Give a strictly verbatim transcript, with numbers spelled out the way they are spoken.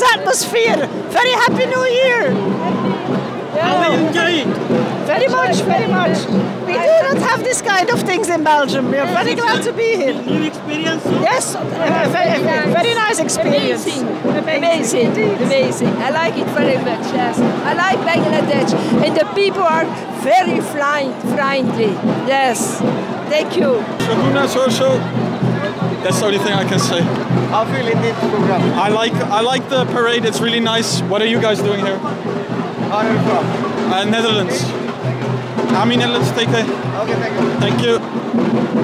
nice atmosphere. Very happy New Year. How are you enjoying? Very much, very much. We do not have this kind of things in Belgium. We are very glad to be here. New experience? Yes, uh, very, very nice experience. Amazing, amazing, amazing, amazing. I like it very much. Yes, I like Bangladesh, and the people are very friendly. Yes, thank you. That's the only thing I can say. How feel in this program? I like, I like the parade. It's really nice. What are you guys doing here? How are you from? Uh, Netherlands. I'm in Netherlands. Take care. Okay, thank you. Thank you.